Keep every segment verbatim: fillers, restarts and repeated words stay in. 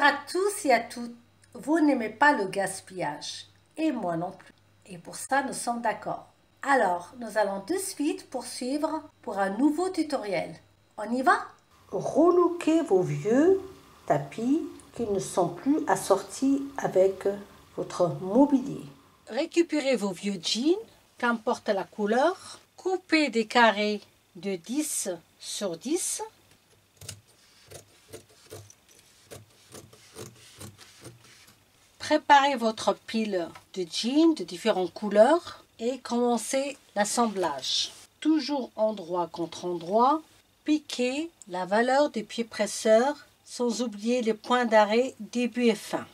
Bonjour à tous et à toutes, vous n'aimez pas le gaspillage et moi non plus. Et pour ça, nous sommes d'accord. Alors, nous allons de suite poursuivre pour un nouveau tutoriel. On y va? Relooker vos vieux tapis qui ne sont plus assortis avec votre mobilier. Récupérez vos vieux jeans, qu'importe la couleur. Coupez des carrés de dix sur dix. Préparez votre pile de jeans de différentes couleurs et commencez l'assemblage. Toujours endroit contre endroit, piquez la valeur des pieds presseurs sans oublier les points d'arrêt début et fin.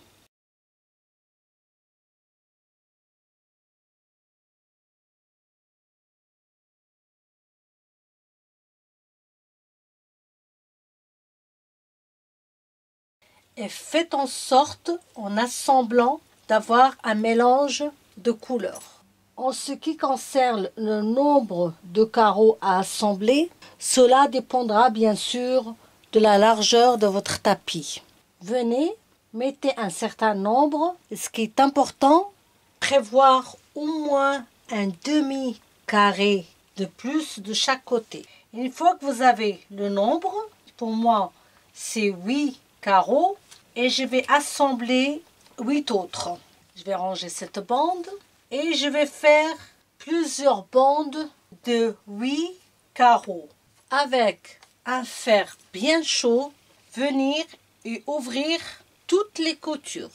Et faites en sorte, en assemblant, d'avoir un mélange de couleurs. En ce qui concerne le nombre de carreaux à assembler, cela dépendra bien sûr de la largeur de votre tapis. Venez, mettez un certain nombre. Ce qui est important, prévoir au moins un demi-carré de plus de chaque côté. Une fois que vous avez le nombre, pour moi c'est huit carreaux, et je vais assembler huit autres. Je vais ranger cette bande et je vais faire plusieurs bandes de huit carreaux. Avec un fer bien chaud, venir et ouvrir toutes les coutures.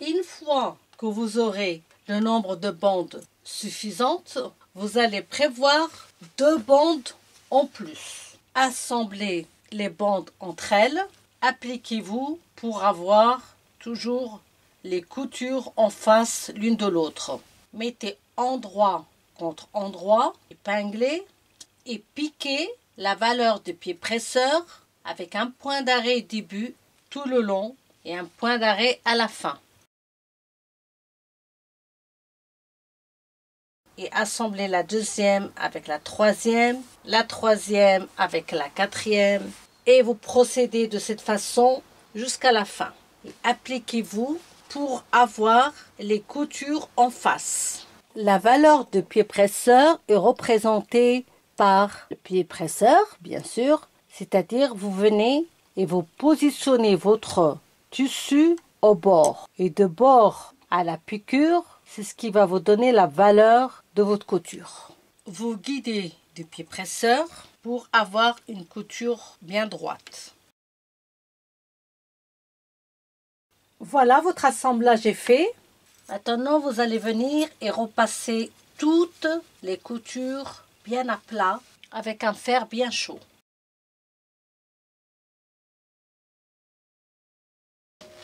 Une fois que vous aurez le nombre de bandes suffisante, vous allez prévoir deux bandes en plus. Assemblez les bandes entre elles. Appliquez-vous pour avoir toujours les coutures en face l'une de l'autre. Mettez endroit contre endroit, épinglez et piquez la valeur des pieds presseurs avec un point d'arrêt début tout le long et un point d'arrêt à la fin. Et assembler la deuxième avec la troisième, la troisième avec la quatrième, et vous procédez de cette façon jusqu'à la fin. Appliquez-vous pour avoir les coutures en face. La valeur de pied presseur est représentée par le pied presseur, bien sûr, c'est-à-dire vous venez et vous positionnez votre tissu au bord et de bord à la piqûre. C'est ce qui va vous donner la valeur de votre couture. Vous guidez du pied presseur pour avoir une couture bien droite. Voilà, votre assemblage est fait. Maintenant, vous allez venir et repasser toutes les coutures bien à plat avec un fer bien chaud.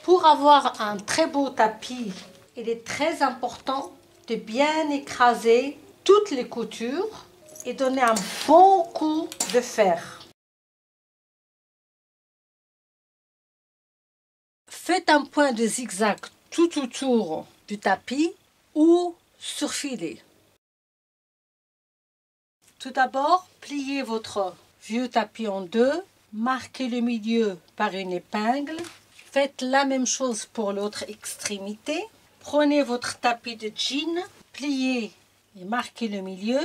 Pour avoir un très beau tapis, il est très important de bien écraser toutes les coutures et donner un bon coup de fer. Faites un point de zigzag tout autour du tapis ou surfilez. Tout d'abord, pliez votre vieux tapis en deux, marquez le milieu par une épingle, faites la même chose pour l'autre extrémité. Prenez votre tapis de jean, pliez et marquez le milieu.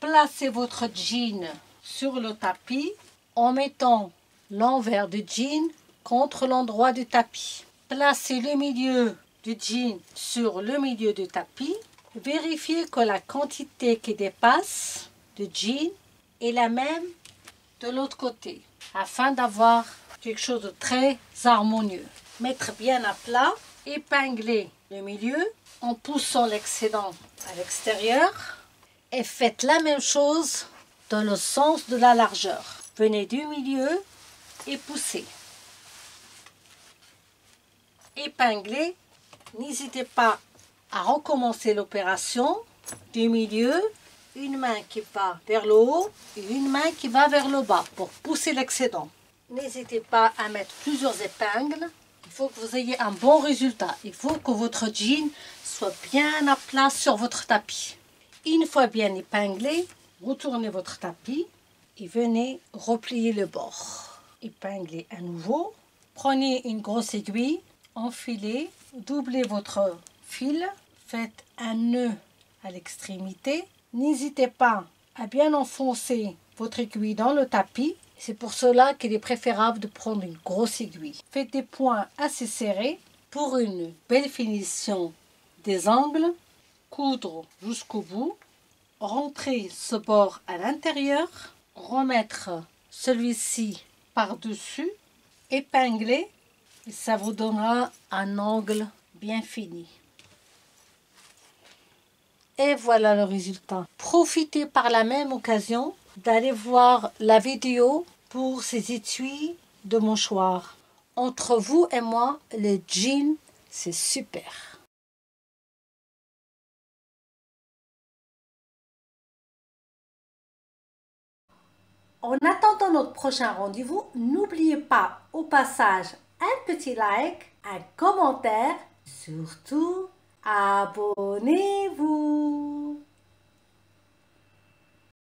Placez votre jean sur le tapis en mettant l'envers du jean contre l'endroit du tapis. Placez le milieu du jean sur le milieu du tapis. Vérifiez que la quantité qui dépasse du jean est la même de l'autre côté afin d'avoir quelque chose de très harmonieux. Mettre bien à plat, épingler le milieu en poussant l'excédent à l'extérieur et faites la même chose dans le sens de la largeur. Venez du milieu et poussez. Épinglez, n'hésitez pas à recommencer l'opération du milieu, une main qui va vers le haut et une main qui va vers le bas pour pousser l'excédent. N'hésitez pas à mettre plusieurs épingles. Il faut que vous ayez un bon résultat. Il faut que votre jean soit bien à plat sur votre tapis. Une fois bien épinglé, retournez votre tapis et venez replier le bord. Épinglez à nouveau. Prenez une grosse aiguille, enfilez, doublez votre fil, faites un nœud à l'extrémité. N'hésitez pas à bien enfoncer votre aiguille dans le tapis. C'est pour cela qu'il est préférable de prendre une grosse aiguille. Faites des points assez serrés pour une belle finition des angles. Coudre jusqu'au bout, rentrer ce bord à l'intérieur, remettre celui-ci par-dessus, épingler, et ça vous donnera un angle bien fini. Et voilà le résultat. Profitez par la même occasion d'aller voir la vidéo pour ces étuis de mouchoir. Entre vous et moi, le jean, c'est super. En attendant notre prochain rendez-vous, n'oubliez pas au passage un petit like, un commentaire, surtout abonnez-vous.